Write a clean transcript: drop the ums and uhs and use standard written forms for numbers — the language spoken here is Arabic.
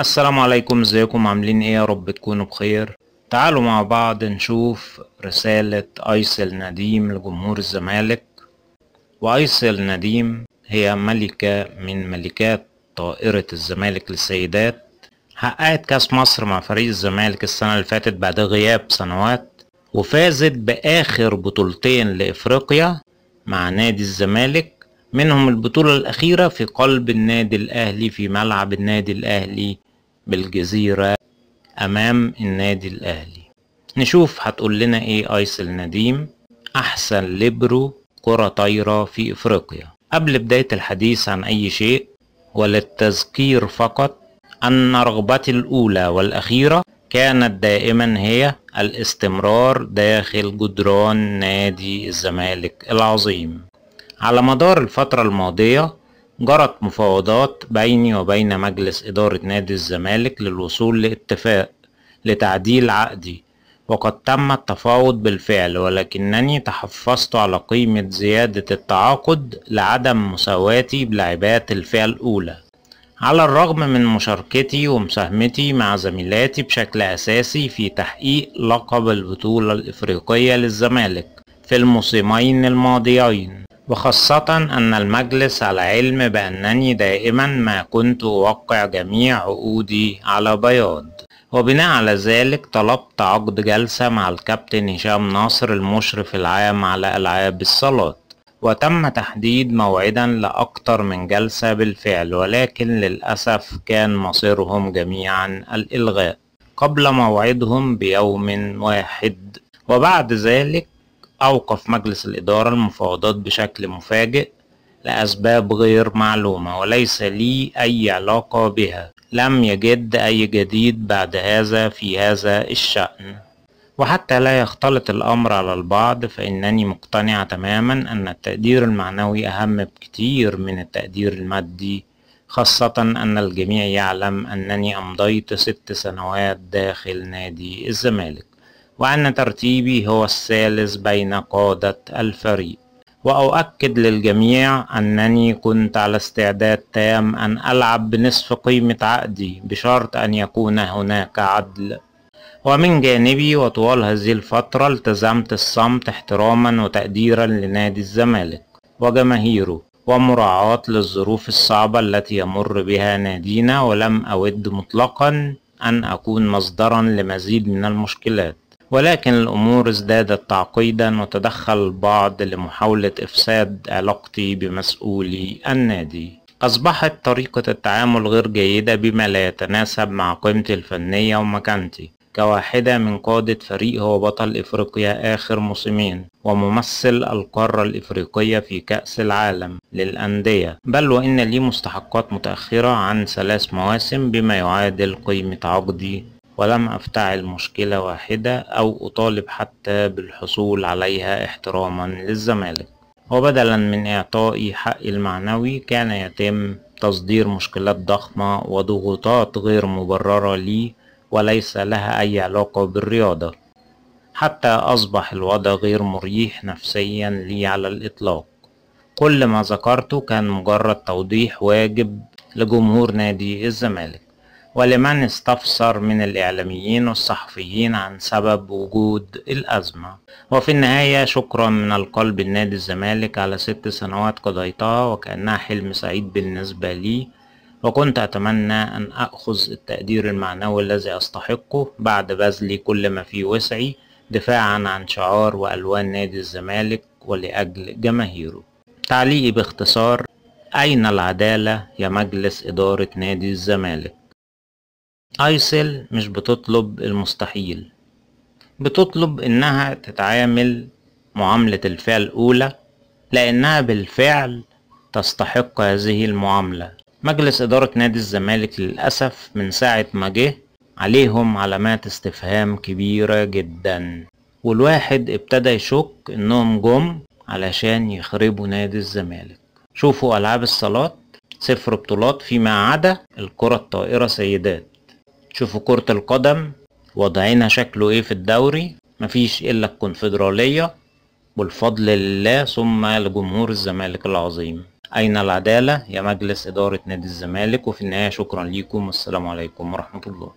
السلام عليكم، ازيكم؟ عاملين ايه؟ يا رب تكونوا بخير. تعالوا مع بعض نشوف رسالة أيسل نديم لجمهور الزمالك. وأيسل نديم هي ملكة من ملكات طائرة الزمالك للسيدات، حققت كاس مصر مع فريق الزمالك السنة اللي فاتت بعد غياب سنوات، وفازت بآخر بطولتين لإفريقيا مع نادي الزمالك، منهم البطولة الأخيرة في قلب النادي الأهلي في ملعب النادي الأهلي بالجزيرة أمام النادي الأهلي. نشوف هتقول لنا إيه أيسل نديم. أحسن ليبرو كرة طايرة في إفريقيا. قبل بداية الحديث عن أي شيء وللتذكير فقط أن رغبتي الأولى والأخيرة كانت دائما هي الاستمرار داخل جدران نادي الزمالك العظيم. على مدار الفترة الماضية جرت مفاوضات بيني وبين مجلس إدارة نادي الزمالك للوصول لاتفاق لتعديل عقدي، وقد تم التفاوض بالفعل، ولكنني تحفظت على قيمة زيادة التعاقد لعدم مساواتي بلاعبات الفئة الأولى. على الرغم من مشاركتي ومساهمتي مع زميلاتي بشكل أساسي في تحقيق لقب البطولة الإفريقية للزمالك في الموسمين الماضيين، وخاصة أن المجلس على علم بأنني دائما ما كنت أوقع جميع عقودي على بياض، وبناء على ذلك طلبت عقد جلسة مع الكابتن هشام ناصر المشرف العام على ألعاب الصالات، وتم تحديد موعدا لأكثر من جلسة بالفعل، ولكن للأسف كان مصيرهم جميعا الإلغاء قبل موعدهم بيوم واحد. وبعد ذلك أوقف مجلس الإدارة المفاوضات بشكل مفاجئ لأسباب غير معلومة وليس لي أي علاقة بها. لم يجد أي جديد بعد هذا في هذا الشأن. وحتى لا يختلط الأمر على البعض، فإنني مقتنعة تماما أن التقدير المعنوي أهم بكتير من التقدير المادي، خاصة أن الجميع يعلم أنني أمضيت 6 سنوات داخل نادي الزمالك، وأن ترتيبي هو الثالث بين قادة الفريق. وأؤكد للجميع أنني كنت على استعداد تام أن ألعب بنصف قيمة عقدي بشرط أن يكون هناك عدل. ومن جانبي وطوال هذه الفترة التزمت الصمت احتراما وتقديرا لنادي الزمالك وجماهيره، ومراعاة للظروف الصعبة التي يمر بها نادينا، ولم أود مطلقا أن أكون مصدرا لمزيد من المشكلات، ولكن الأمور ازدادت تعقيدا وتدخل البعض لمحاولة إفساد علاقتي بمسؤولي النادي. أصبحت طريقة التعامل غير جيدة بما لا يتناسب مع قيمتي الفنية ومكانتي كواحدة من قادة فريق هو بطل إفريقيا آخر موسمين وممثل القارة الإفريقية في كأس العالم للأندية، بل وإن لي مستحقات متأخرة عن 3 مواسم بما يعادل قيمة عقدي، ولم أفتعل مشكلة واحدة أو أطالب حتى بالحصول عليها احتراما للزمالك. وبدلا من إعطائي حقي المعنوي كان يتم تصدير مشكلات ضخمة وضغوطات غير مبررة لي وليس لها أي علاقة بالرياضة، حتى أصبح الوضع غير مريح نفسيا لي على الإطلاق. كل ما ذكرته كان مجرد توضيح واجب لجمهور نادي الزمالك ولمن استفسر من الإعلاميين والصحفيين عن سبب وجود الأزمة. وفي النهاية شكرا من القلب لنادي الزمالك على 6 سنوات قضيتها، وكأنها حلم سعيد بالنسبة لي، وكنت أتمنى أن أخذ التقدير المعنوي الذي أستحقه بعد بذلي كل ما في وسعي دفاعا عن شعار وألوان نادي الزمالك ولأجل جماهيره. تعليقي باختصار: أين العدالة يا مجلس إدارة نادي الزمالك؟ أيسل مش بتطلب المستحيل، بتطلب إنها تتعامل معاملة الفئة الأولى لأنها بالفعل تستحق هذه المعاملة. مجلس إدارة نادي الزمالك للأسف من ساعة ما جه عليهم علامات استفهام كبيرة جدا، والواحد ابتدى يشك إنهم جم علشان يخربوا نادي الزمالك. شوفوا ألعاب الصالات 0 بطولات فيما عدا الكرة الطائرة سيدات. شوفوا كرة القدم وضعينها شكله ايه في الدوري، مفيش الا الكونفدرالية، والفضل لله ثم لجمهور الزمالك العظيم. أين العدالة يا مجلس إدارة نادي الزمالك؟ وفي النهاية شكرا ليكم والسلام عليكم ورحمة الله.